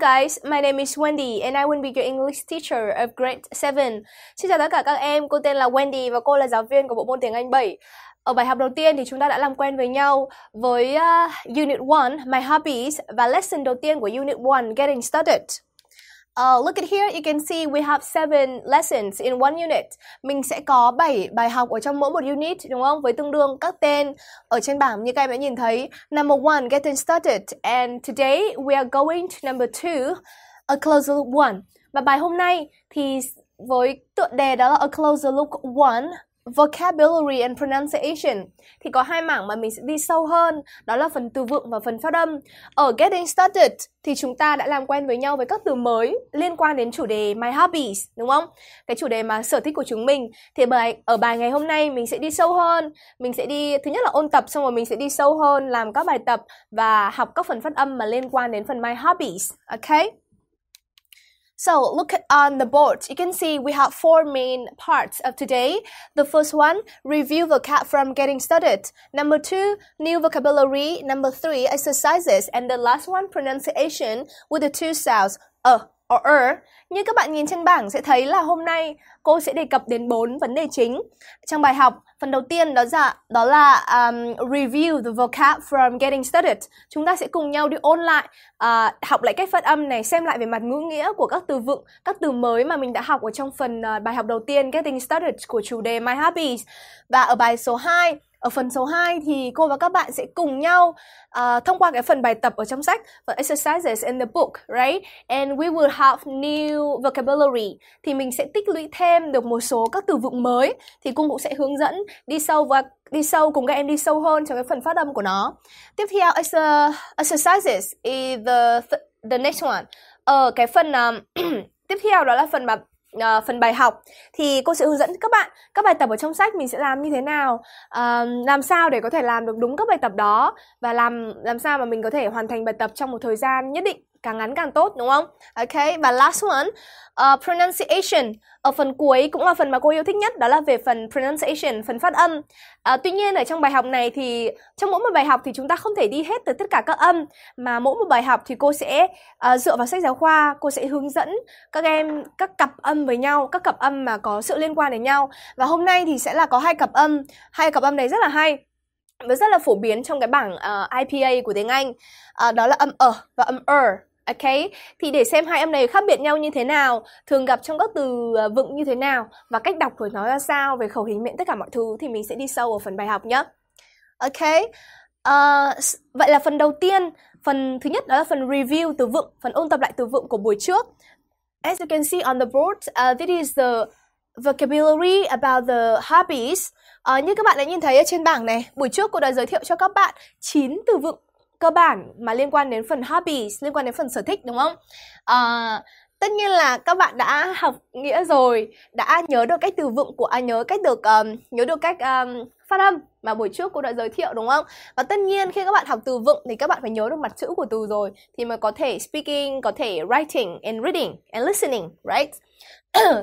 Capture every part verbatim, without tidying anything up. Hello guys, my name is Wendy and I will be your English teacher of grade seven. Xin chào tất cả các em, cô tên là Wendy và cô là giáo viên của bộ môn tiếng Anh bảy. Ở bài học đầu tiên thì chúng ta đã làm quen với nhau với uh, Unit one, My Hobbies, và lesson đầu tiên của Unit one, Getting Started. Uh, look at here, you can see we have seven lessons in one unit. Mình sẽ có bảy bài học ở trong mỗi một unit, đúng không? Với tương đương các tên ở trên bảng như các em đã nhìn thấy. Number one, Getting Started. And today we are going to number two, A Closer Look One. Và bài hôm nay thì với tựa đề đó là A Closer Look One, Vocabulary and Pronunciation. Thì có hai mảng mà mình sẽ đi sâu hơn, đó là phần từ vựng và phần phát âm. Ở Getting Started thì chúng ta đã làm quen với nhau với các từ mới liên quan đến chủ đề My Hobbies, đúng không? Cái chủ đề mà sở thích của chúng mình. Thì bài, ở bài ngày hôm nay mình sẽ đi sâu hơn. Mình sẽ đi, thứ nhất là ôn tập, xong rồi mình sẽ đi sâu hơn, làm các bài tập và học các phần phát âm mà liên quan đến phần My Hobbies. Okay? So, look at on the board. You can see we have four main parts of today. The first one, review vocab from Getting Started. Number two, new vocabulary. Number three, exercises. And the last one, pronunciation with the two sounds, uh or er. Như các bạn nhìn trên bảng sẽ thấy là hôm nay cô sẽ đề cập đến bốn vấn đề chính trong bài học. Phần đầu tiên đó là, đó là um, review the vocab from Getting Started. Chúng ta sẽ cùng nhau đi ôn lại, uh, học lại cách phát âm này, xem lại về mặt ngữ nghĩa của các từ vựng, các từ mới mà mình đã học ở trong phần uh, bài học đầu tiên Getting Started của chủ đề My Hobbies. Và ở bài số hai, ở phần số hai thì cô và các bạn sẽ cùng nhau uh, thông qua cái phần bài tập ở trong sách, phần exercises in the book, right? And we will have new vocabulary. Thì mình sẽ tích lũy thêm được một số các từ vựng mới. Thì cô cũng sẽ hướng dẫn đi sâu và đi sâu cùng các em đi sâu hơn trong cái phần phát âm của nó. Tiếp theo, exercises is the th the next one. Ở cái phần uh, tiếp theo đó là phần mà Uh, phần bài học thì cô sẽ hướng dẫn các bạn các bài tập ở trong sách mình sẽ làm như thế nào, uh, làm sao để có thể làm được đúng các bài tập đó và làm làm sao mà mình có thể hoàn thành bài tập trong một thời gian nhất định, càng ngắn càng tốt, đúng không? Ok, và last one, uh, pronunciation. Ở phần cuối cũng là phần mà cô yêu thích nhất, đó là về phần pronunciation, phần phát âm. Uh, tuy nhiên ở trong bài học này thì trong mỗi một bài học thì chúng ta không thể đi hết từ tất cả các âm, mà mỗi một bài học thì cô sẽ uh, dựa vào sách giáo khoa, cô sẽ hướng dẫn các em các cặp âm với nhau, các cặp âm mà có sự liên quan đến nhau. Và hôm nay thì sẽ là có hai cặp âm, hai cặp âm này rất là hay và rất là phổ biến trong cái bảng uh, I P A của tiếng Anh, uh, đó là âm ờ và âm er. Ok, thì để xem hai âm này khác biệt nhau như thế nào, thường gặp trong các từ vựng như thế nào và cách đọc của nó ra sao, về khẩu hình miệng, tất cả mọi thứ thì mình sẽ đi sâu ở phần bài học nhé. Ok, uh, vậy là phần đầu tiên, phần thứ nhất đó là phần review từ vựng, phần ôn tập lại từ vựng của buổi trước. As you can see on the board, uh, this is the vocabulary about the hobbies. Uh, như các bạn đã nhìn thấy ở trên bảng này, buổi trước cô đã giới thiệu cho các bạn chín từ vựng cơ bản mà liên quan đến phần hobbies, liên quan đến phần sở thích, đúng không? À, tất nhiên là các bạn đã học nghĩa rồi, đã nhớ được cách từ vựng của à, nhớ cách được um, nhớ được cách um, phát âm mà buổi trước cô đã giới thiệu, đúng không? Và tất nhiên khi các bạn học từ vựng thì các bạn phải nhớ được mặt chữ của từ rồi thì mới có thể speaking, có thể writing and reading and listening, right?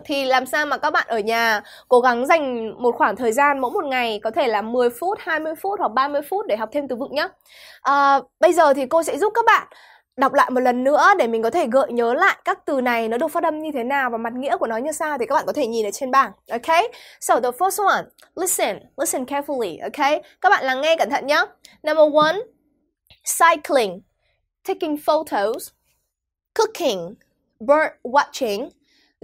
Thì làm sao mà các bạn ở nhà cố gắng dành một khoảng thời gian mỗi một ngày, có thể là mười phút, hai mươi phút hoặc ba mươi phút để học thêm từ vựng nhé. à, Bây giờ thì cô sẽ giúp các bạn đọc lại một lần nữa để mình có thể gợi nhớ lại các từ này nó được phát âm như thế nào và mặt nghĩa của nó như sao, thì các bạn có thể nhìn ở trên bảng. Ok, so the first one, listen, listen carefully, ok? Các bạn lắng nghe cẩn thận nhé. Number one, cycling, taking photos, cooking, bird watching,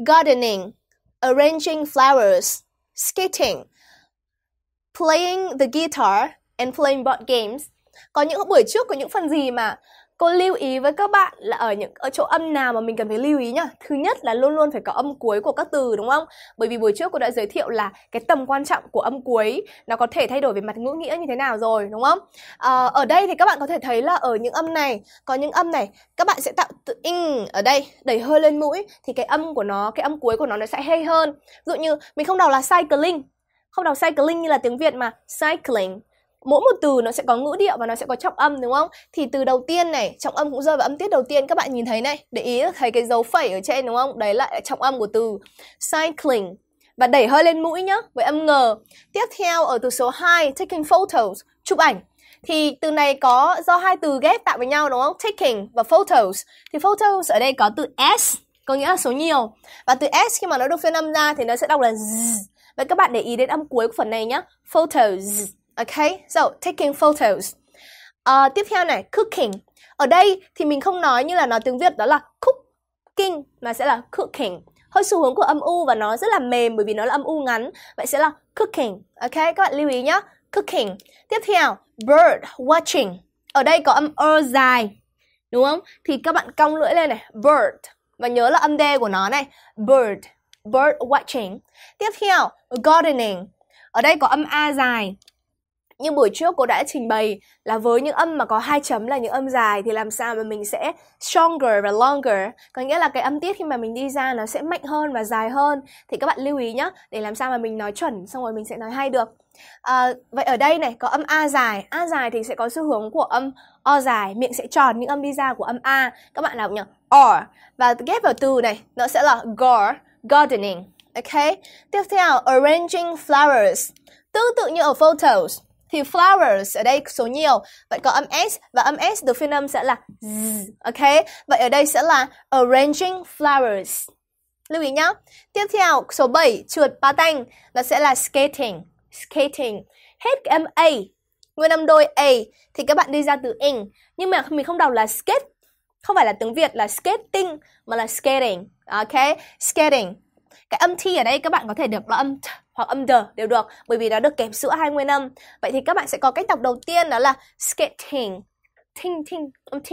gardening, arranging flowers, skating, playing the guitar and playing board games. Có những buổi trước có những phần gì mà cô lưu ý với các bạn là ở những ở chỗ âm nào mà mình cần phải lưu ý nhá. Thứ nhất là luôn luôn phải có âm cuối của các từ, đúng không? Bởi vì buổi trước cô đã giới thiệu là cái tầm quan trọng của âm cuối, nó có thể thay đổi về mặt ngữ nghĩa như thế nào rồi, đúng không? À, ở đây thì các bạn có thể thấy là ở những âm này, có những âm này các bạn sẽ tạo từ ing ở đây, đẩy hơi lên mũi thì cái âm của nó, cái âm cuối của nó nó sẽ hay hơn. Ví dụ như mình không đọc là cycling, không đọc cycling như là tiếng Việt mà cycling. Mỗi một từ nó sẽ có ngữ điệu và nó sẽ có trọng âm, đúng không? Thì từ đầu tiên này, trọng âm cũng rơi vào âm tiết đầu tiên. Các bạn nhìn thấy này, để ý thấy cái dấu phẩy ở trên, đúng không? Đấy là trọng âm của từ cycling. Và đẩy hơi lên mũi nhá, với âm ngờ. Tiếp theo ở từ số hai, taking photos, chụp ảnh. Thì từ này có do hai từ ghép tạo với nhau đúng không? Taking và photos. Thì photos ở đây có từ s, có nghĩa là số nhiều. Và từ s khi mà nó được phiên âm ra thì nó sẽ đọc là z. Vậy các bạn để ý đến âm cuối của phần này nhé. Photos. Ok, so taking photos. Uh, tiếp theo này, cooking. Ở đây thì mình không nói như là nói tiếng Việt đó là cooking, mà sẽ là cooking. Hơi xu hướng của âm u và nó rất là mềm bởi vì nó là âm u ngắn. Vậy sẽ là cooking. Ok, các bạn lưu ý nhé. Cooking. Tiếp theo, bird watching. Ở đây có âm ơ dài, đúng không? Thì các bạn cong lưỡi lên này, bird. Và nhớ là âm D của nó này, bird. Bird watching. Tiếp theo, gardening. Ở đây có âm A dài. Như buổi trước cô đã trình bày là với những âm mà có hai chấm là những âm dài thì làm sao mà mình sẽ stronger và longer. Có nghĩa là cái âm tiết khi mà mình đi ra nó sẽ mạnh hơn và dài hơn. Thì các bạn lưu ý nhé, để làm sao mà mình nói chuẩn xong rồi mình sẽ nói hay được. À, vậy ở đây này có âm A dài. A dài thì sẽ có xu hướng của âm O dài. Miệng sẽ tròn những âm đi ra của âm A. Các bạn đọc nhỉ? Or. Và ghép vào từ này nó sẽ là gar, gardening. Ok. Tiếp theo, arranging flowers. Tương tự như ở photos thì flowers ở đây số nhiều. Vậy có âm S và âm S được phiên âm sẽ là z. Ok. Vậy ở đây sẽ là arranging flowers. Lưu ý nhá. Tiếp theo số bảy, trượt patin. Nó sẽ là skating. Skating. Hết cái âm A, nguyên âm đôi A thì các bạn đi ra từ ing. Nhưng mà mình không đọc là skate. Không phải là tiếng Việt là skating mà là skating. Ok. Skating. Cái âm T ở đây các bạn có thể đọc là âm T hoặc âm D đều được, bởi vì nó được kèm sữa hai nguyên âm. Vậy thì các bạn sẽ có cách đọc đầu tiên đó là skating, thing thing âm T,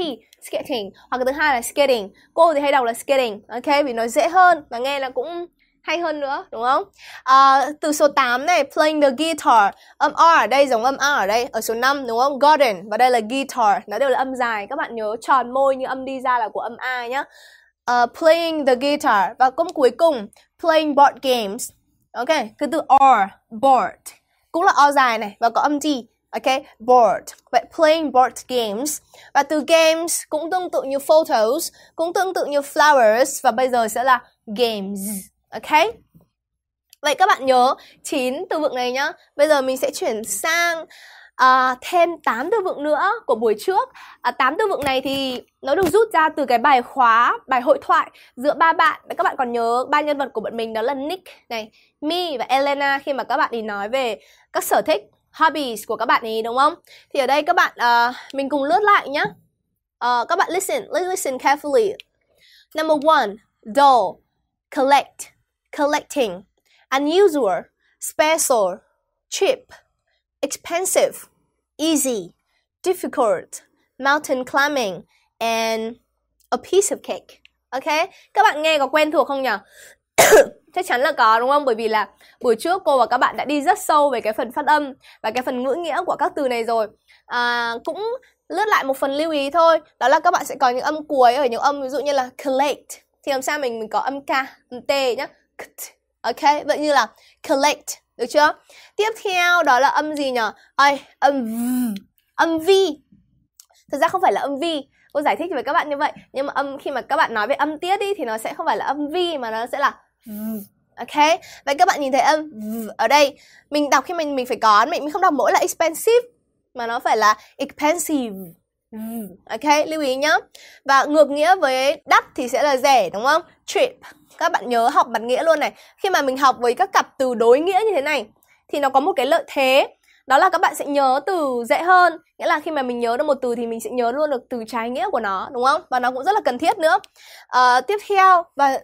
skating. Hoặc cái thứ hai là skating. Cô thì hay đọc là skating, ok, vì nó dễ hơn và nghe là cũng hay hơn nữa, đúng không? À, từ số tám này, playing the guitar. Âm R ở đây giống âm A ở đây. Ở số năm đúng không? Garden. Và đây là guitar. Nó đều là âm dài. Các bạn nhớ tròn môi như âm đi ra là của âm A nhá. Uh, playing the guitar. Và cũng cuối cùng, playing board games. Ok, cứ từ R, board. Cũng là O dài này và có âm T. Ok, board. Vậy playing board games. Và từ games cũng tương tự như photos, cũng tương tự như flowers. Và bây giờ sẽ là games. Ok. Vậy các bạn nhớ chín từ vựng này nhá. Bây giờ mình sẽ chuyển sang Uh, thêm tám từ vựng nữa của buổi trước. uh, tám từ vựng này thì nó được rút ra từ cái bài khóa, bài hội thoại giữa ba bạn. Các bạn còn nhớ ba nhân vật của bọn mình đó là Nick này, Mi và Elena, khi mà các bạn ấy nói về các sở thích, hobbies của các bạn ấy, đúng không? Thì ở đây các bạn, uh, mình cùng lướt lại nhá. uh, Các bạn listen, let's listen carefully. Number one, dull, collect, collecting, unusual, special, cheap, expensive, easy, difficult, mountain climbing, and a piece of cake. Ok, các bạn nghe có quen thuộc không nhỉ? Chắc chắn là có đúng không? Bởi vì là buổi trước cô và các bạn đã đi rất sâu về cái phần phát âm và cái phần ngữ nghĩa của các từ này rồi. À, cũng lướt lại một phần lưu ý thôi. Đó là các bạn sẽ có những âm cuối ở những âm ví dụ như là collect. Thì làm sao mình, mình có âm K, âm T nhá. Ok, vậy như là collect. Được chưa? Tiếp theo đó là âm gì nhỉ? Ây, âm V. Âm V. Thực ra không phải là âm V. Cô giải thích với các bạn như vậy. Nhưng mà âm khi mà các bạn nói về âm tiết ý, thì nó sẽ không phải là âm V mà nó sẽ là V. Ok. Vậy các bạn nhìn thấy âm V ở đây. Mình đọc khi mình mình phải có. Mình không đọc mỗi là expensive. Mà nó phải là expensive. Ok. Lưu ý nhá. Và ngược nghĩa với đắt thì sẽ là rẻ đúng không? Cheap. Các bạn nhớ học mặt nghĩa luôn này. Khi mà mình học với các cặp từ đối nghĩa như thế này thì nó có một cái lợi thế. Đó là các bạn sẽ nhớ từ dễ hơn. Nghĩa là khi mà mình nhớ được một từ thì mình sẽ nhớ luôn được từ trái nghĩa của nó, đúng không? Và nó cũng rất là cần thiết nữa. à, Tiếp theo, và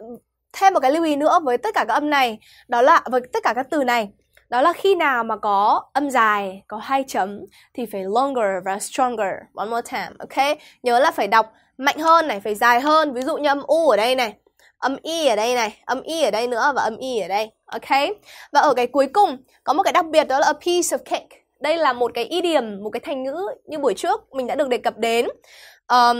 thêm một cái lưu ý nữa với tất cả các âm này. Đó là với tất cả các từ này. Đó là khi nào mà có âm dài, có hai chấm thì phải longer và stronger. One more time, ok? Nhớ là phải đọc mạnh hơn này, phải dài hơn. Ví dụ như âm U ở đây này, âm I ở đây này, âm I ở đây nữa và âm I ở đây. Ok. Và ở cái cuối cùng có một cái đặc biệt đó là a piece of cake. Đây là một cái idiom, một cái thành ngữ như buổi trước mình đã được đề cập đến. um,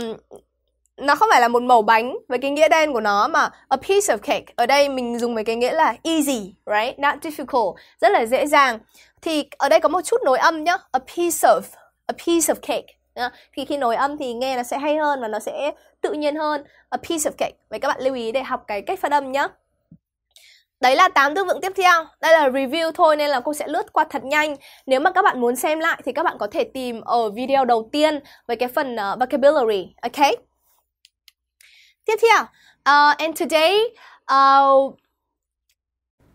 Nó không phải là một mẩu bánh với cái nghĩa đen của nó mà a piece of cake. Ở đây mình dùng với cái nghĩa là easy, right? Not difficult, rất là dễ dàng. Thì ở đây có một chút nối âm nhá. A piece of, a piece of cake. Thì khi nối âm thì nghe nó sẽ hay hơn và nó sẽ tự nhiên hơn. A piece of cake. Vậy các bạn lưu ý để học cái cách phát âm nhé. Đấy là tám từ vựng tiếp theo. Đây là review thôi nên là cô sẽ lướt qua thật nhanh. Nếu mà các bạn muốn xem lại thì các bạn có thể tìm ở video đầu tiên với cái phần uh, vocabulary, ok? Tiếp theo, uh, and today, uh,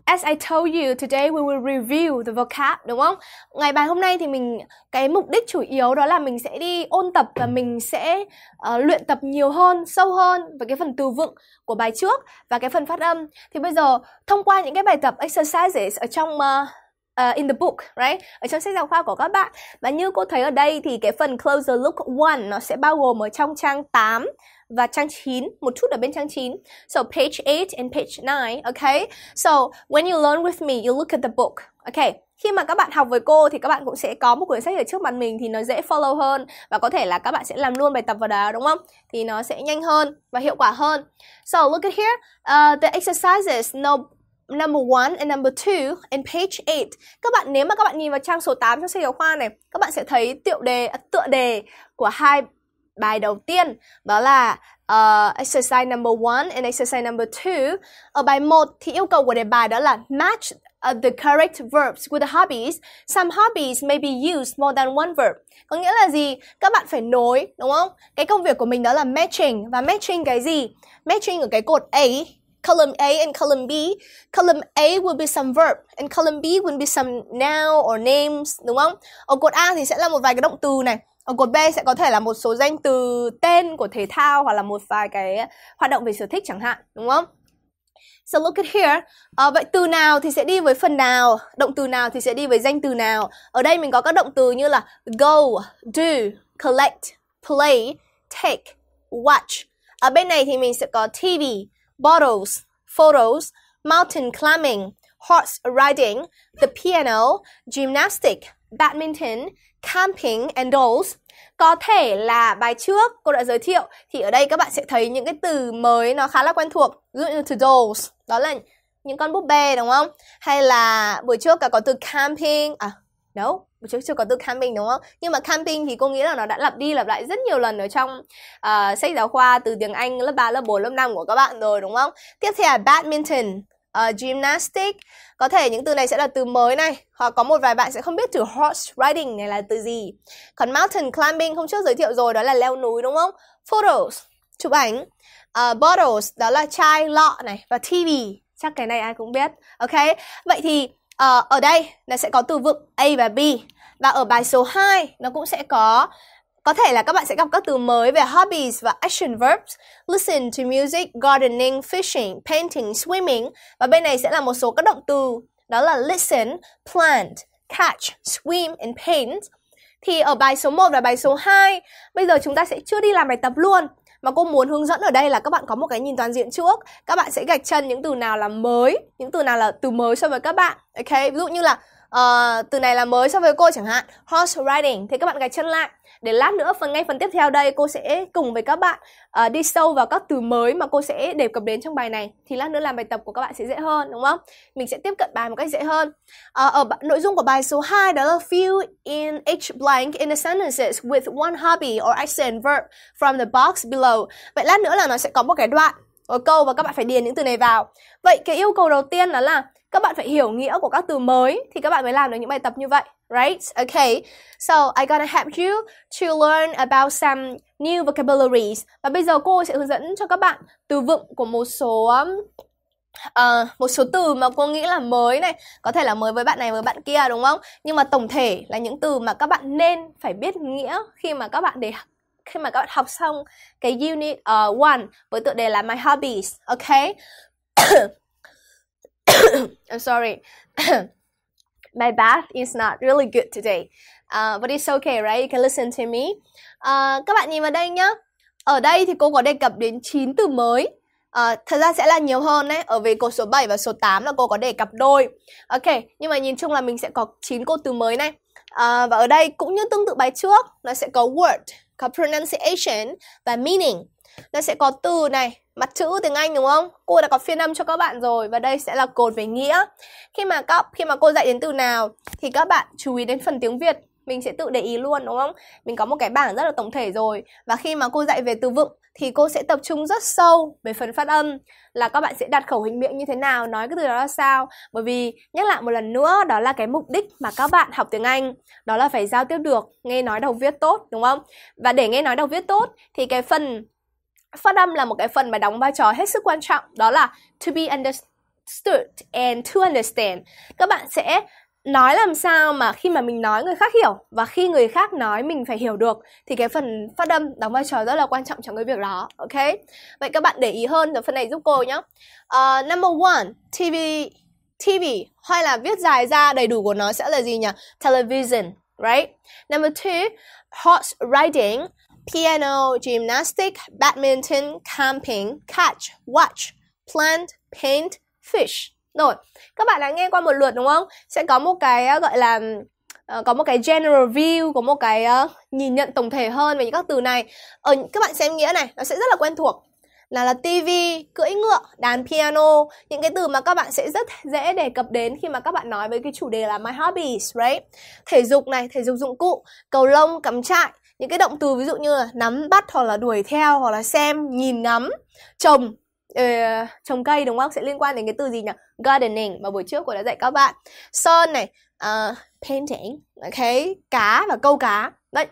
as I told you, today we will review the vocab, đúng không? Ngày bài hôm nay thì mình, cái mục đích chủ yếu đó là mình sẽ đi ôn tập và mình sẽ uh, luyện tập nhiều hơn, sâu hơn về cái phần từ vựng của bài trước và cái phần phát âm. Thì bây giờ, thông qua những cái bài tập exercises ở trong... Uh, Uh, in the book, right? Ở trong sách giáo khoa của các bạn. Và như cô thấy ở đây thì cái phần closer look một nó sẽ bao gồm ở trong trang tám và trang chín, một chút ở bên trang chín. So page eight and page nine, okay? So when you learn with me, you look at the book. Okay. Khi mà các bạn học với cô thì các bạn cũng sẽ có một quyển sách ở trước mặt mình thì nó dễ follow hơn và có thể là các bạn sẽ làm luôn bài tập vào đó, đúng không? Thì nó sẽ nhanh hơn và hiệu quả hơn. So look at here, uh, the exercises no number one and number two and page eight. Các bạn nếu mà các bạn nhìn vào trang số tám trong sách giáo khoa này, các bạn sẽ thấy tựa đề tựa đề của hai bài đầu tiên, đó là uh, exercise number one and exercise number two. Ở bài một thì yêu cầu của đề bài đó là match uh, the correct verbs with the hobbies. Some hobbies may be used more than one verb. Có nghĩa là gì? Các bạn phải nối, đúng không? Cái công việc của mình đó là matching. Và matching cái gì? Matching ở cái cột A, column A and column B. Column A will be some verb and column B will be some noun or names, đúng không? Ở cột A thì sẽ là một vài cái động từ này. Ở cột B sẽ có thể là một số danh từ, tên của thể thao hoặc là một vài cái hoạt động về sở thích chẳng hạn, đúng không? So look at here. À, vậy từ nào thì sẽ đi với phần nào? Động từ nào thì sẽ đi với danh từ nào? Ở đây mình có các động từ như là go, do, collect, play, take, watch. Ở bên này thì mình sẽ có ti vi, bottles, photos, mountain climbing, horse riding, the piano, gymnastic, badminton, camping and dolls. Có thể là bài trước cô đã giới thiệu thì ở đây các bạn sẽ thấy những cái từ mới nó khá là quen thuộc. Ví dụ như từ dolls, đó là những con búp bê, đúng không? Hay là buổi trước cả có từ camping, à, no, buổi trước chưa có từ camping, đúng không? Nhưng mà camping thì cô nghĩ là nó đã lặp đi lặp lại rất nhiều lần ở trong uh, sách giáo khoa từ tiếng Anh lớp ba, lớp bốn, lớp năm của các bạn rồi, đúng không? Tiếp theo là badminton, uh, gymnastic. Có thể những từ này sẽ là từ mới này, hoặc có một vài bạn sẽ không biết từ horse riding này là từ gì. Còn mountain climbing hôm trước giới thiệu rồi, đó là leo núi, đúng không? Photos, chụp ảnh. uh, Bottles, đó là chai, lọ này. Và ti vi, chắc cái này ai cũng biết. Ok, vậy thì Uh, ở đây nó sẽ có từ vựng A và B. Và ở bài số hai nó cũng sẽ có, có thể là các bạn sẽ gặp các từ mới về hobbies và action verbs. Listen to music, gardening, fishing, painting, swimming. Và bên này sẽ là một số các động từ, đó là listen, plant, catch, swim and paint. Thì ở bài số một và bài số hai bây giờ chúng ta sẽ chưa đi làm bài tập luôn, mà cô muốn hướng dẫn ở đây là các bạn có một cái nhìn toàn diện trước. Các bạn sẽ gạch chân những từ nào là mới, những từ nào là từ mới so với các bạn. Ok, ví dụ như là uh, từ này là mới so với cô chẳng hạn, horse riding, thì các bạn gạch chân lại. Để lát nữa phần ngay phần tiếp theo đây cô sẽ cùng với các bạn uh, đi sâu vào các từ mới mà cô sẽ đề cập đến trong bài này. Thì lát nữa làm bài tập của các bạn sẽ dễ hơn, đúng không? Mình sẽ tiếp cận bài một cách dễ hơn. uh, Ở nội dung của bài số hai đó là fill in each blank in the sentences with one hobby or action verb from the box below. Vậy lát nữa là nó sẽ có một cái đoạn, một câu và các bạn phải điền những từ này vào. Vậy cái yêu cầu đầu tiên đó là các bạn phải hiểu nghĩa của các từ mới thì các bạn mới làm được những bài tập như vậy, right? Okay, so I'm gonna help you to learn about some new vocabularies. Và bây giờ cô sẽ hướng dẫn cho các bạn từ vựng của một số uh, một số từ mà cô nghĩ là mới này, có thể là mới với bạn này, với bạn kia, đúng không? Nhưng mà tổng thể là những từ mà các bạn nên phải biết nghĩa khi mà các bạn để khi mà các bạn học xong cái unit uh, one với tựa đề là my hobbies, okay? I'm sorry. My bath is not really good today, uh, but it's okay, right? You can listen to me. uh, Các bạn nhìn vào đây nhá. Ở đây thì cô có đề cập đến chín từ mới. uh, Thật ra sẽ là nhiều hơn đấy. Ở về cột số bảy và số tám là cô có đề cập đôi. Ok, nhưng mà nhìn chung là mình sẽ có chín cột từ mới này. uh, Và ở đây cũng như tương tự bài trước, nó sẽ có word, có pronunciation và meaning. Nó sẽ có từ này, mặt chữ tiếng Anh, đúng không? Cô đã có phiên âm cho các bạn rồi. Và đây sẽ là cột về nghĩa. Khi mà các, khi mà cô dạy đến từ nào thì các bạn chú ý đến phần tiếng Việt. mình sẽ tự để ý luôn, đúng không? Mình có một cái bảng rất là tổng thể rồi. Và khi mà cô dạy về từ vựng thì cô sẽ tập trung rất sâu về phần phát âm, là các bạn sẽ đặt khẩu hình miệng như thế nào, nói cái từ đó là sao. Bởi vì nhắc lại một lần nữa, đó là cái mục đích mà các bạn học tiếng Anh, đó là phải giao tiếp được, nghe nói đọc viết tốt, đúng không? Và để nghe nói đọc viết tốt thì cái phần phát âm là một cái phần mà đóng vai trò hết sức quan trọng. Đó là to be understood and to understand. Các bạn sẽ nói làm sao mà khi mà mình nói người khác hiểu, và khi người khác nói mình phải hiểu được. Thì cái phần phát âm đóng vai trò rất là quan trọng trong cái việc đó. Ok, vậy các bạn để ý hơn ở phần này giúp cô nhé. uh, Number one, T V T V hay là viết dài ra đầy đủ của nó sẽ là gì nhỉ? Television, right? Number two, horse riding, piano, gymnastic, badminton, camping, catch, watch, plant, paint, fish. Rồi, các bạn đã nghe qua một lượt đúng không? Sẽ có một cái gọi là uh, có một cái general view, có một cái uh, nhìn nhận tổng thể hơn về những các từ này. Ở các bạn xem nghĩa này, nó sẽ rất là quen thuộc. Là là tivi, cưỡi ngựa, đàn piano, những cái từ mà các bạn sẽ rất dễ đề cập đến khi mà các bạn nói với cái chủ đề là my hobbies, right? Thể dục này, thể dục dụng cụ, cầu lông, cắm trại. Những cái động từ ví dụ như là nắm bắt hoặc là đuổi theo hoặc là xem, nhìn ngắm, trồng, uh, trồng cây đúng không? Sẽ liên quan đến cái từ gì nhỉ? Gardening mà buổi trước cô đã dạy các bạn. Sơn này, uh, painting, okay, cá và câu cá. Đấy.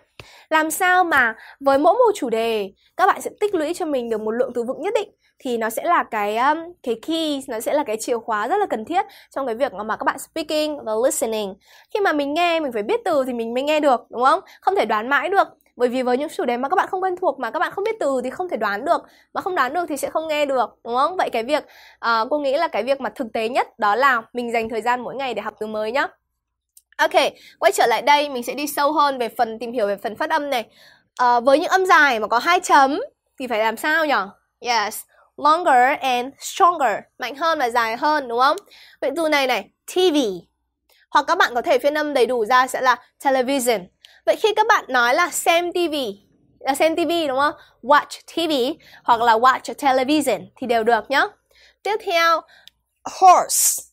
Làm sao mà với mỗi một chủ đề các bạn sẽ tích lũy cho mình được một lượng từ vựng nhất định, thì nó sẽ là cái cái key, nó sẽ là cái chìa khóa rất là cần thiết trong cái việc mà các bạn speaking và listening. Khi mà mình nghe, mình phải biết từ thì mình mới nghe được, đúng không? Không thể đoán mãi được. Bởi vì với những chủ đề mà các bạn không quen thuộc, mà các bạn không biết từ thì không thể đoán được, mà không đoán được thì sẽ không nghe được, đúng không? Vậy cái việc uh, cô nghĩ là cái việc mà thực tế nhất đó là mình dành thời gian mỗi ngày để học từ mới nhá. Ok, quay trở lại đây, mình sẽ đi sâu hơn về phần tìm hiểu về phần phát âm này. À, với những âm dài mà có hai chấm thì phải làm sao nhỉ? Yes, longer and stronger, mạnh hơn và dài hơn, đúng không? Vậy từ này này, ti vi, hoặc các bạn có thể phiên âm đầy đủ ra sẽ là television. Vậy khi các bạn nói là xem ti vi, là xem ti vi đúng không? Watch ti vi hoặc là watch television thì đều được nhá. Tiếp theo, horse.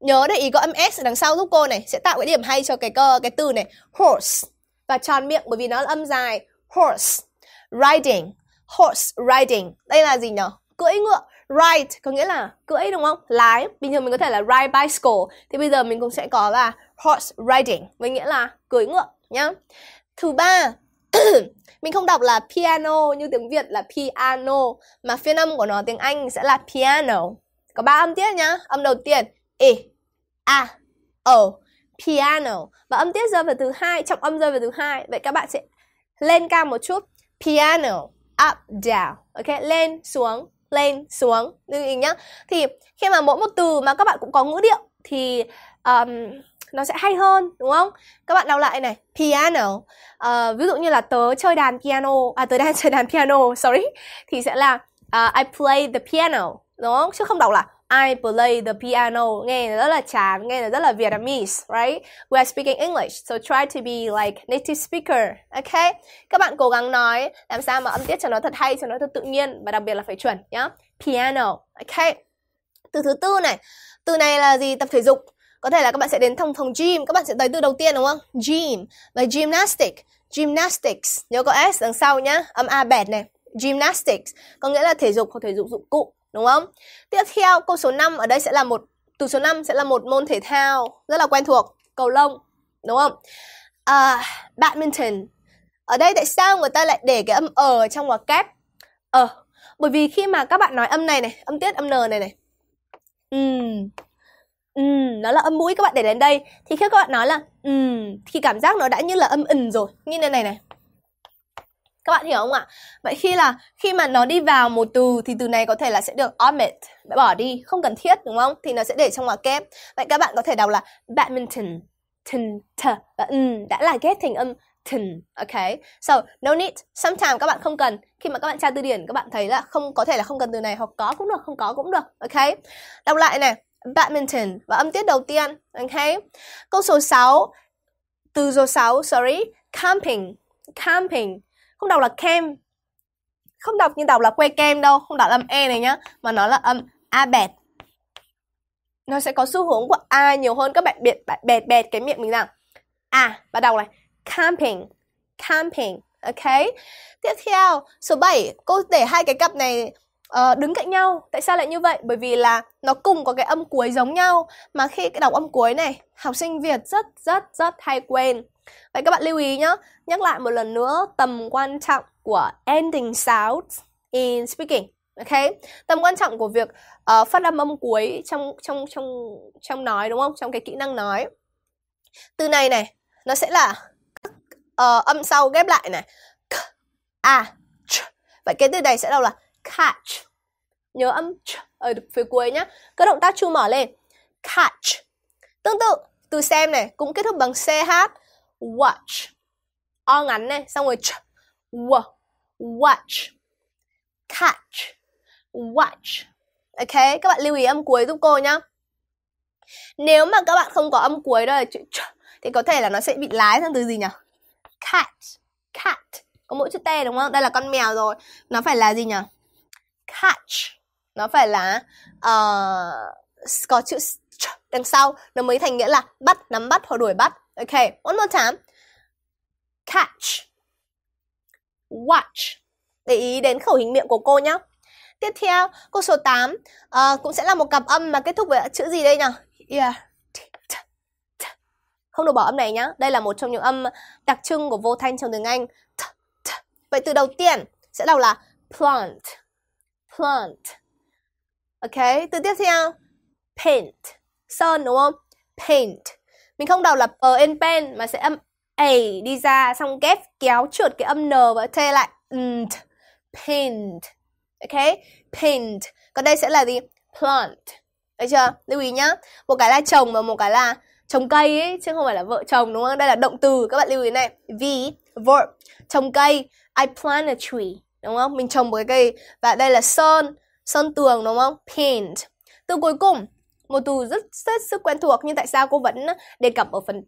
Nhớ để ý có âm S ở đằng sau giúp cô này, sẽ tạo cái điểm hay cho cái cơ, cái từ này. Horse, và tròn miệng bởi vì nó là âm dài. Horse riding, horse riding. Đây là gì nhỉ? Cưỡi ngựa. Ride có nghĩa là cưỡi đúng không? Lái. Bình thường mình có thể là ride bicycle, thì bây giờ mình cũng sẽ có là horse riding, với nghĩa là cưỡi ngựa nhá. Thứ ba, mình không đọc là piano như tiếng Việt là piano, mà phiên âm của nó tiếng Anh sẽ là piano. Có ba âm tiết nhá. Âm đầu tiên E, A, O, piano. Và âm tiết rơi vào thứ hai, trọng âm rơi vào thứ hai. Vậy các bạn sẽ lên cao một chút. Piano, up, down. Ok, lên, xuống, lên, xuống. Lưu ý nhá. Thì khi mà mỗi một từ mà các bạn cũng có ngữ điệu thì um, nó sẽ hay hơn, đúng không? Các bạn đọc lại này, piano. uh, Ví dụ như là tớ chơi đàn piano. À, tớ đang chơi đàn piano, sorry. Thì sẽ là uh, I play the piano, đúng không? Chứ không đọc là I play the piano. Nghe nó rất là chán, nghe nó rất là Vietnamese, right? We are speaking English, so try to be like native speaker, okay? Các bạn cố gắng nói làm sao mà âm tiết cho nó thật hay, cho nó thật tự nhiên, và đặc biệt là phải chuẩn nhá. Piano, okay? Từ thứ tư này, từ này là gì? Tập thể dục. Có thể là các bạn sẽ đến phòng phòng gym, các bạn sẽ tới từ đầu tiên đúng không? Gym và gymnastic, gymnastics. Nhớ có S đằng sau nhá, âm A bẹt này. Gymnastics có nghĩa là thể dục hoặc thể dục dụng cụ, đúng không? Tiếp theo câu số năm ở đây sẽ là một từ số năm sẽ là một môn thể thao rất là quen thuộc, cầu lông, đúng không? Uh, badminton. Ở đây tại sao người ta lại để cái âm ờ trong ngoặc kép? Ờ, bởi vì khi mà các bạn nói âm này này, âm tiết âm n này này. Ừm. Ừm, nó là âm mũi các bạn để đến đây, thì khi các bạn nói là ừm thì cảm giác nó đã như là âm ừm rồi, như thế này này. Các bạn hiểu không ạ? Vậy khi là khi mà nó đi vào một từ thì từ này có thể là sẽ được omit, bỏ đi, không cần thiết đúng không? Thì nó sẽ để trong ngoặc kép. Vậy các bạn có thể đọc là badminton, tin, t, và um, đã là ghép thành âm tin, ok? So no need. Sometimes các bạn không cần. Khi mà các bạn tra từ điển các bạn thấy là không, có thể là không cần từ này, hoặc có cũng được, không có cũng được, ok? Đọc lại này, badminton và âm tiết đầu tiên, ok? Câu số sáu, từ số sáu, sorry, camping, camping. Không đọc là kem, không đọc như đọc là que kem đâu, không đọc âm E này nhá, mà nó là âm A bẹt. Nó sẽ có xu hướng của A nhiều hơn, các bạn bẹt bẹt bẹt cái miệng mình rằng A, và đọc này camping, camping, ok. Tiếp theo, số bảy, cô để hai cái cặp này uh, đứng cạnh nhau. Tại sao lại như vậy? Bởi vì là nó cùng có cái âm cuối giống nhau, mà khi đọc âm cuối này, học sinh Việt rất rất rất hay quên. Vậy các bạn lưu ý nhé, nhắc lại một lần nữa tầm quan trọng của ending sounds in speaking. Ok, tầm quan trọng của việc uh, phát âm âm cuối trong trong trong trong nói, đúng không? Trong cái kỹ năng nói. Từ này này, nó sẽ là uh, âm sau ghép lại này. K, a, ch. Vậy cái từ này sẽ đâu là catch. Nhớ âm ch ở phía cuối nhá. Các động tác chu mở lên. Catch. Tương tự, từ xem này cũng kết thúc bằng ch. Watch. O ngắn này, xong rồi ch. W. Watch. Catch. Watch. Ok, các bạn lưu ý âm cuối giúp cô nhá. Nếu mà các bạn không có âm cuối đó là chữ ch, thì có thể là nó sẽ bị lái sang từ gì nhỉ? Cat. Cat. Có mỗi chữ T đúng không? Đây là con mèo rồi. Nó phải là gì nhỉ? Catch. Nó phải là uh, có chữ ch đằng sau, nó mới thành nghĩa là bắt, nắm bắt hoặc đuổi bắt. Ok, one more time. Catch. Watch. Để ý đến khẩu hình miệng của cô nhé. Tiếp theo, câu số tám à, cũng sẽ là một cặp âm mà kết thúc với chữ gì đây nhỉ? Yeah. Không được bỏ âm này nhá. Đây là một trong những âm đặc trưng của vô thanh trong tiếng Anh. Vậy từ đầu tiên sẽ đâu là plant. Plant. Ok, từ tiếp theo paint. Sơn đúng không? Paint. Mình không đọc là pen pen mà sẽ âm a đi ra, xong ghép kéo trượt cái âm n và t lại. Paint. Ok, paint. Còn đây sẽ là gì? Plant. Đấy chưa? Lưu ý nhá. Một cái là trồng và một cái là trồng cây ấy, chứ không phải là vợ chồng đúng không? Đây là động từ, các bạn lưu ý này. V, verb, trồng cây. I plant a tree, đúng không? Mình trồng một cái cây. Và đây là sơn, sơn tường đúng không? Paint. Từ cuối cùng, một từ rất rất rất quen thuộc, nhưng tại sao cô vẫn đề cập ở phần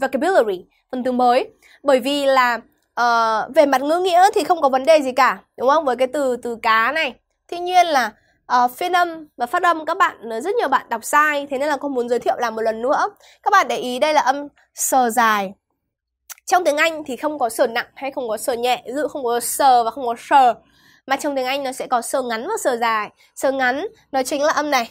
vocabulary, phần từ mới? Bởi vì là Uh, về mặt ngữ nghĩa thì không có vấn đề gì cả, đúng không? Với cái từ từ cá này, tuy nhiên là uh, phiên âm và phát âm các bạn, rất nhiều bạn đọc sai. Thế nên là cô muốn giới thiệu lại một lần nữa. Các bạn để ý đây là âm sờ dài. Trong tiếng Anh thì không có sờ nặng hay không có sờ nhẹ, ví dụ không có sờ và không có sờ. Mà trong tiếng Anh nó sẽ có sờ ngắn và sờ dài. Sờ ngắn nó chính là âm này.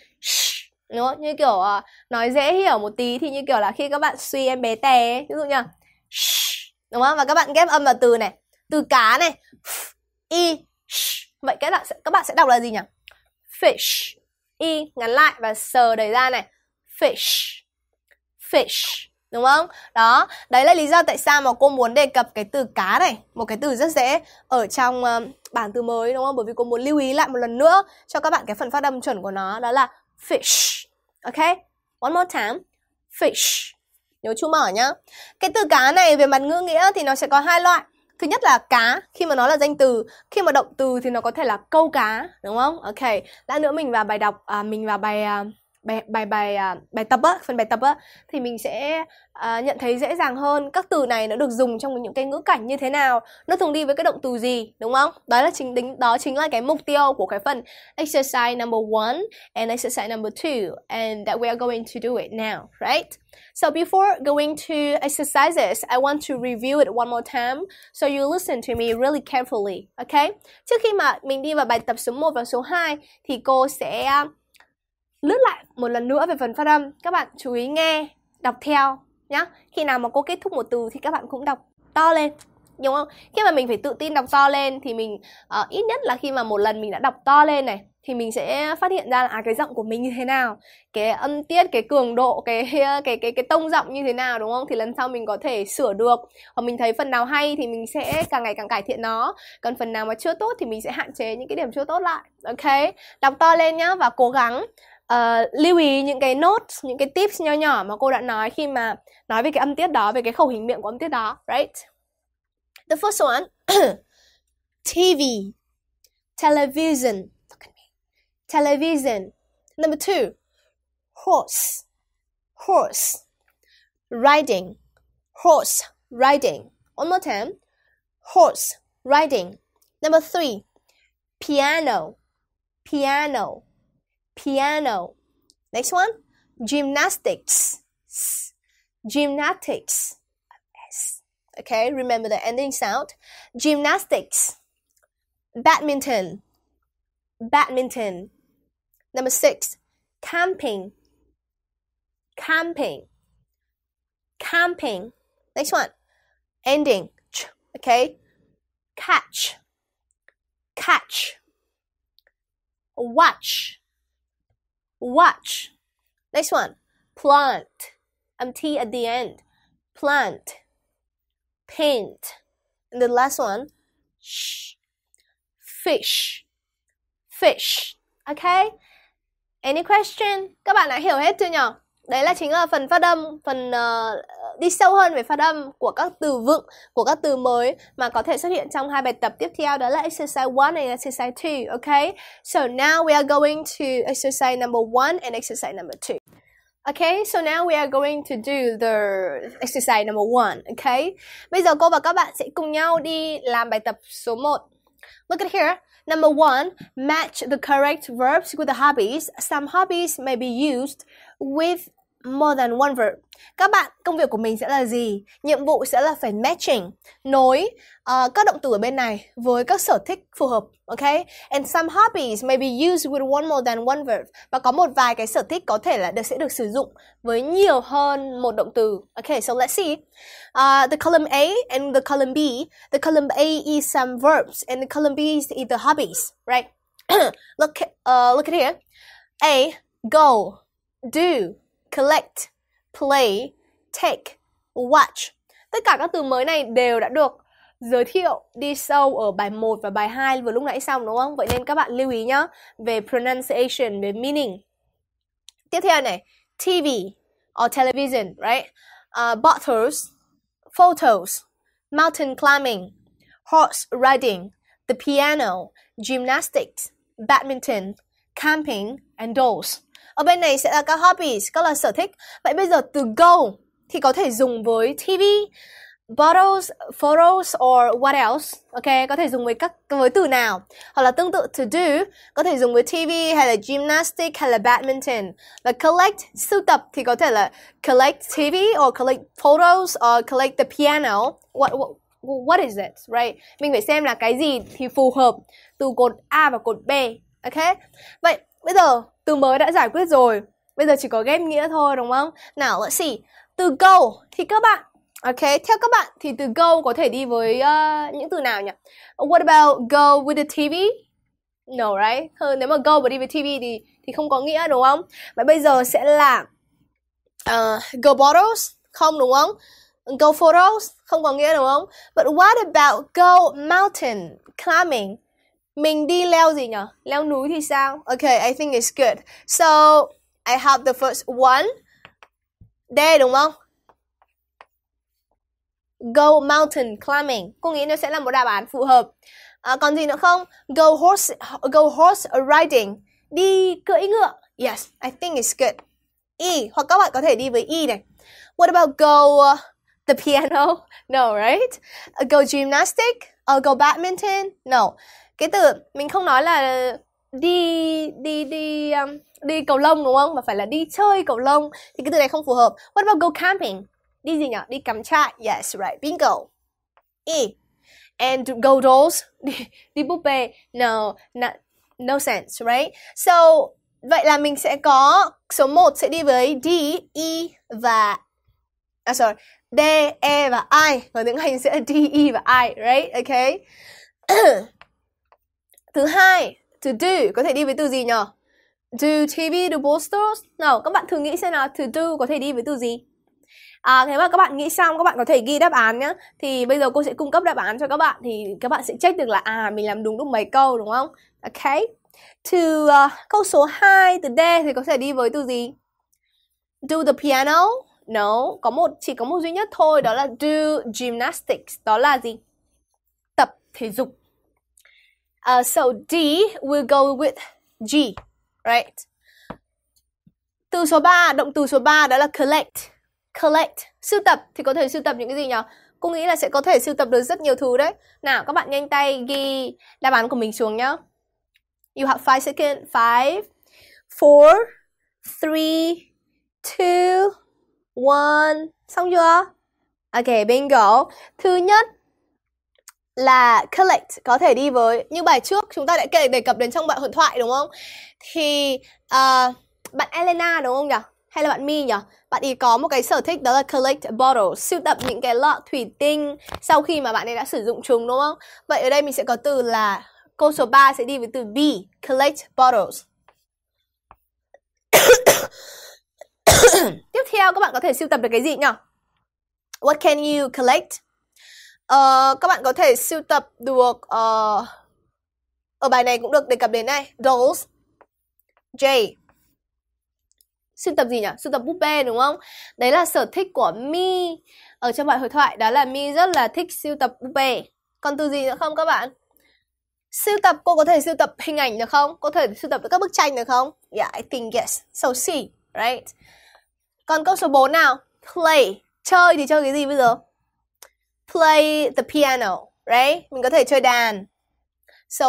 sh, đúng không? Như kiểu uh, nói dễ hiểu một tí thì như kiểu là khi các bạn suy em bé tè ấy, ví dụ như là, đúng không? Và các bạn ghép âm vào từ này, từ cá này, y, vậy các bạn sẽ, các bạn sẽ đọc là gì nhỉ? Fish, y ngắn lại và sờ đẩy ra này, fish, fish, đúng không? Đó, đấy là lý do tại sao mà cô muốn đề cập cái từ cá này, một cái từ rất dễ ở trong uh, bảng từ mới đúng không? Bởi vì cô muốn lưu ý lại một lần nữa cho các bạn cái phần phát âm chuẩn của nó, đó là fish. Ok, one more time. Fish. Nhớ chú mở nhá. Cái từ cá này về mặt ngữ nghĩa thì nó sẽ có hai loại. Thứ nhất là cá, khi mà nó là danh từ. Khi mà động từ thì nó có thể là câu cá, đúng không? Ok, lát nữa mình vào bài đọc à, Mình vào bài à, bài bài bài, à, bài tập á, phần bài tập á, thì mình sẽ à, nhận thấy dễ dàng hơn các từ này nó được dùng trong những cái ngữ cảnh như thế nào, nó thường đi với cái động từ gì, đúng không? Đó là chính tính đó chính là cái mục tiêu của cái phần exercise number one and exercise number two, and that we are going to do it now, right? So before going to exercises, I want to review it one more time, so you listen to me really carefully, okay? Trước khi mà mình đi vào bài tập số một và số hai thì cô sẽ lướt lại một lần nữa về phần phát âm. Các bạn chú ý nghe, đọc theo nhá. Khi nào mà cô kết thúc một từ thì các bạn cũng đọc to lên, đúng không? Khi mà mình phải tự tin đọc to lên thì mình uh, ít nhất là khi mà một lần mình đã đọc to lên này thì mình sẽ phát hiện ra là à, cái giọng của mình như thế nào, cái âm tiết, cái cường độ, cái cái cái cái, cái tông giọng như thế nào, đúng không? Thì lần sau mình có thể sửa được, hoặc mình thấy phần nào hay thì mình sẽ càng ngày càng cải thiện nó, còn phần nào mà chưa tốt thì mình sẽ hạn chế những cái điểm chưa tốt lại. Ok, đọc to lên nhá và cố gắng uh, lưu ý những cái notes, những cái tips nhỏ nhỏ mà cô đã nói khi mà nói về cái âm tiết đó, về cái khẩu hình miệng của âm tiết đó, right? The first one, ti vi, television, look at me, television. Number two, horse, horse, riding, horse, riding. One more time, horse, riding. Number three, piano, piano, piano. Next one, gymnastics, gymnastics. Okay, remember the ending sound. Gymnastics, badminton, badminton. Number six, camping, camping, camping. Next one, ending, okay, catch, catch, watch, watch. Next one, plant, mt at the end, plant, paint. And the last one, fish, fish. Okay. Any question? Các bạn đã hiểu hết chưa nhỉ? Đấy là chính là phần phát âm, phần uh, đi sâu hơn về phát âm của các từ vựng, của các từ mới mà có thể xuất hiện trong hai bài tập tiếp theo, đó là exercise one and exercise two, okay? So now we are going to exercise number one and exercise number two. Okay, so now we are going to do the exercise number one, okay? Bây giờ cô và các bạn sẽ cùng nhau đi làm bài tập số một. Look at here. Number one, match the correct verbs with the hobbies. Some hobbies may be used with more than one verb. Các bạn, công việc của mình sẽ là gì? Nhiệm vụ sẽ là phải matching, nối uh, các động từ ở bên này với các sở thích phù hợp, okay? And some hobbies may be used with one more than one verb. Và có một vài cái sở thích có thể là được, sẽ được sử dụng với nhiều hơn một động từ. Okay, so let's see. Uh, the column A and the column B. The column A is some verbs and the column B is the hobbies, right? Look, uh, look at here. A, go, do, collect, play, take, watch. Tất cả các từ mới này đều đã được giới thiệu đi sâu ở bài một và bài hai vừa lúc nãy xong, đúng không? Vậy nên các bạn lưu ý nhá về pronunciation, về meaning. Tiếp theo này, ti vi or television, right? Uh, bottles, photos, mountain climbing, horse riding, the piano, gymnastics, badminton, camping and dolls. Ở bên này sẽ là các hobbies, các là sở thích. Vậy bây giờ từ go thì có thể dùng với ti vi, bottles, photos or what else. Ok, có thể dùng với các với từ nào. Hoặc là tương tự to do, có thể dùng với ti vi hay là gymnastics hay là badminton. Và collect, sưu tập thì có thể là collect ti vi or collect photos or collect the piano. What, what, what is it, right? Mình phải xem là cái gì thì phù hợp từ cột A và cột B. Ok, vậy bây giờ từ mới đã giải quyết rồi, bây giờ chỉ có ghép nghĩa thôi, đúng không? Nào, let's see. Từ go thì các bạn, ok, theo các bạn thì từ go có thể đi với uh, những từ nào nhỉ? What about go with the ti vi? No, right? Nếu mà go và đi với ti vi thì thì không có nghĩa, đúng không? Vậy bây giờ sẽ là uh, go bottles, không, đúng không? Go photos, không có nghĩa, đúng không? But what about go mountain climbing? Mình đi leo gì nhở? Leo núi thì sao? Okay, I think it's good. So, I have the first one. D, đúng không? Go mountain climbing. Cô nghĩ nó sẽ là một đáp án phù hợp. À, còn gì nữa không? Go horse, go horse riding. Đi cưỡi ngựa. Yes, I think it's good. E, hoặc các bạn có thể đi với E này. What about go uh, the piano? No, right? Go gymnastic? Or go badminton? No. Cái từ mình không nói là đi đi đi um, đi cầu lông, đúng không? Mà phải là đi chơi cầu lông thì cái từ này không phù hợp. What about go camping? Đi gì nhỉ? Đi cắm trại. Yes, right. Bingo. E. And go dolls, đi, đi búp bê. No, not, no sense, right? So, vậy là mình sẽ có số một sẽ đi với D, E và à, sorry, D, E và I. Còn những hành sẽ D, E và I, right? Okay. Thứ hai, to do, có thể đi với từ gì nhỉ? Do ti vi, do posters? Nào, các bạn thử nghĩ xem nào, to do có thể đi với từ gì? À, nếu mà các bạn nghĩ xong, các bạn có thể ghi đáp án nhé. Thì bây giờ cô sẽ cung cấp đáp án cho các bạn. Thì các bạn sẽ check được là, à, mình làm đúng đúng mấy câu, đúng không? Ok. Từ uh, câu số hai, từ D thì có thể đi với từ gì? Do the piano? No, có một, chỉ có một duy nhất thôi, đó là do gymnastics. Đó là gì? Tập thể dục. Uh, so D will go with G, right? Từ số ba, động từ số ba đó là collect. Collect, sưu tập thì có thể sưu tập những cái gì nhỉ? Cô nghĩ là sẽ có thể sưu tập được rất nhiều thứ đấy. Nào các bạn nhanh tay ghi đáp án của mình xuống nhá. You have five seconds. Five, four, three, two, one. Xong chưa? Ok, bingo. Thứ nhất là collect, có thể đi với như bài trước chúng ta đã kể đề cập đến trong bài hội thoại đúng không? Thì uh, bạn Elena đúng không nhỉ? Hay là bạn Mi nhỉ? Bạn ấy có một cái sở thích đó là collect bottles, sưu tập những cái lọ thủy tinh sau khi mà bạn ấy đã sử dụng chúng đúng không? Vậy ở đây mình sẽ có từ là câu số ba sẽ đi với từ B, collect bottles. Tiếp theo các bạn có thể sưu tập được cái gì nhỉ? What can you collect? Uh, các bạn có thể sưu tập được uh, ở bài này cũng được đề cập đến này, dolls. J, sưu tập gì nhỉ? Sưu tập búp bê đúng không? Đấy là sở thích của Mi ở trong bài hội thoại, đó là Mi rất là thích sưu tập búp bê. Còn từ gì nữa không các bạn? Sưu tập, cô có thể sưu tập hình ảnh được không? Có thể sưu tập được các bức tranh được không? Yeah, I think yes. So C, right? Còn câu số bốn nào? Play, chơi thì chơi cái gì bây giờ? Play the piano, right? Mình có thể chơi đàn. So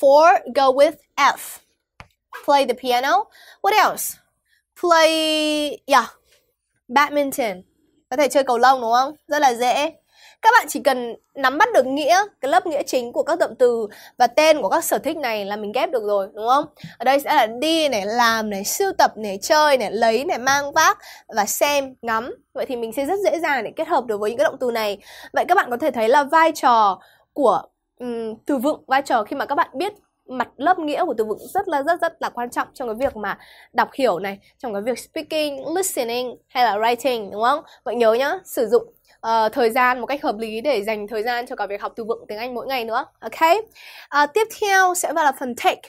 four go with F. Play the piano. What else? Play, yeah, badminton. Có thể chơi cầu lông đúng không? Rất là dễ. Các bạn chỉ cần nắm bắt được nghĩa, cái lớp nghĩa chính của các động từ và tên của các sở thích này là mình ghép được rồi, đúng không? Ở đây sẽ là đi này, làm này, sưu tập này, chơi này, lấy này, mang vác và xem, ngắm. Vậy thì mình sẽ rất dễ dàng để kết hợp được với những cái động từ này. Vậy các bạn có thể thấy là vai trò của um, từ vựng, vai trò khi mà các bạn biết mặt lớp nghĩa của từ vựng rất là rất rất là quan trọng trong cái việc mà đọc hiểu này, trong cái việc speaking, listening hay là writing, đúng không? Vậy nhớ nhá, sử dụng uh, thời gian một cách hợp lý để dành thời gian cho cả việc học từ vựng tiếng Anh mỗi ngày nữa. Ok. Uh, tiếp theo sẽ vào là phần take.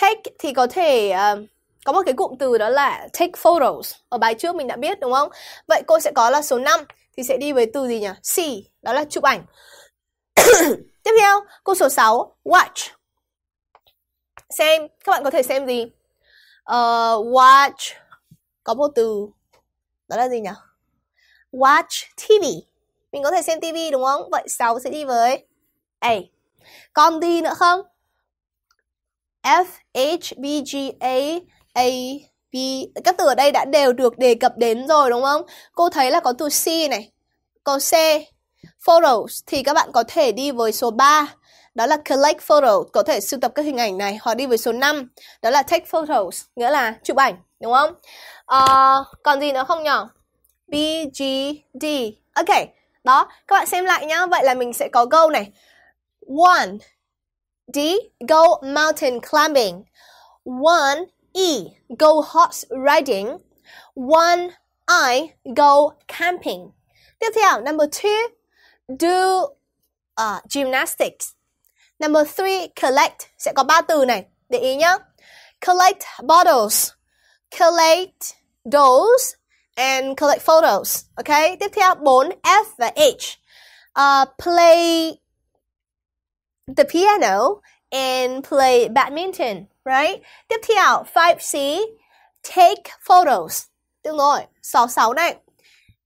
Take thì có thể uh, có một cái cụm từ đó là take photos. Ở bài trước mình đã biết đúng không? Vậy cô sẽ có là số năm thì sẽ đi với từ gì nhỉ? C, đó là chụp ảnh. Tiếp theo, câu số sáu, watch. Xem, các bạn có thể xem gì? Uh, watch, có một từ, đó là gì nhỉ? Watch ti vi. Mình có thể xem ti vi đúng không? Vậy sáu sẽ đi với A. Còn đi nữa không? F, H, B, G, A, A, B. Các từ ở đây đã đều được đề cập đến rồi đúng không? Cô thấy là có từ C này, có C, photos. Thì các bạn có thể đi với số ba. Đó là collect photos, có thể sưu tập các hình ảnh này. Họ đi với số năm, đó là take photos, nghĩa là chụp ảnh, đúng không? Uh, còn gì nữa không nhỉ? B, G, D. Ok, đó, các bạn xem lại nhá. Vậy là mình sẽ có go này. One, D, go mountain climbing. One, E, go horse riding. One, I, go camping. Tiếp theo, number two, do uh, gymnastics. Number three, collect. Sẽ có ba từ này. Để ý nhé. Collect bottles, collect dolls, and collect photos. Ok. Tiếp theo, bốn, F và H. Uh, play the piano and play badminton. Right? Tiếp theo, five C, take photos. Đúng rồi. sáu sáu này.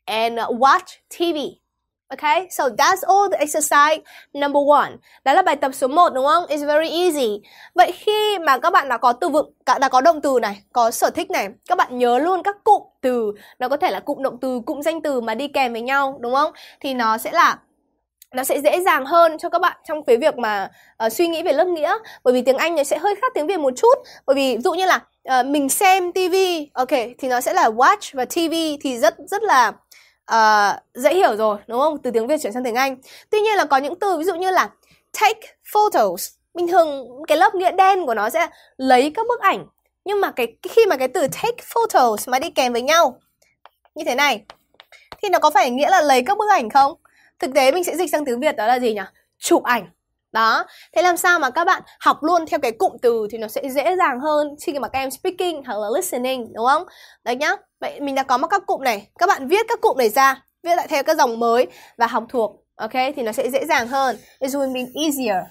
And watch ti vi. Okay, so that's all the exercise number one. Đó là bài tập số một đúng không? It's very easy. Vậy khi mà các bạn đã có từ vựng, đã có động từ này, có sở thích này, các bạn nhớ luôn các cụm từ, nó có thể là cụm động từ, cụm danh từ mà đi kèm với nhau đúng không? Thì nó sẽ là nó sẽ dễ dàng hơn cho các bạn trong cái việc mà uh, suy nghĩ về lớp nghĩa, bởi vì tiếng Anh nó sẽ hơi khác tiếng Việt một chút, bởi vì ví dụ như là uh, mình xem ti vi, ok, thì nó sẽ là watch và ti vi thì rất rất là Uh, dễ hiểu rồi đúng không? Từ tiếng Việt chuyển sang tiếng Anh. Tuy nhiên là có những từ ví dụ như là take photos, bình thường cái lớp nghĩa đen của nó sẽ lấy các bức ảnh, nhưng mà cái khi mà cái từ take photos mà đi kèm với nhau như thế này thì nó có phải nghĩa là lấy các bức ảnh không? Thực tế mình sẽ dịch sang tiếng Việt đó là gì nhỉ? Chụp ảnh. Đó, thế làm sao mà các bạn học luôn theo cái cụm từ thì nó sẽ dễ dàng hơn khi mà các em speaking hoặc là listening, đúng không? Đấy nhá, vậy mình đã có một các cụm này. Các bạn viết các cụm này ra, viết lại theo các dòng mới và học thuộc. Ok, thì nó sẽ dễ dàng hơn. It's going to be easier.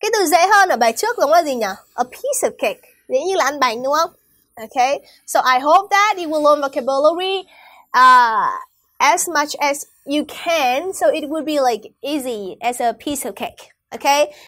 Cái từ dễ hơn ở bài trước giống là gì nhỉ? A piece of cake, dễ như là ăn bánh, đúng không? Ok, so I hope that you will learn vocabulary uh, as much as you can, so it would be like easy as a piece of cake. Okay,